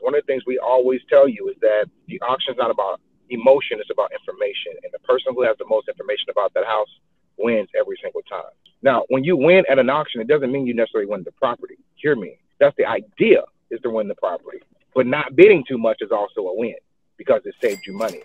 one of the things we always tell you is that the auction is not about emotion, it's about information. And the person who has the most information about that house wins every single time. Now, when you win at an auction, it doesn't mean you necessarily win the property. Hear me. That's the idea, is to win the property. But not bidding too much is also a win because it saved you money.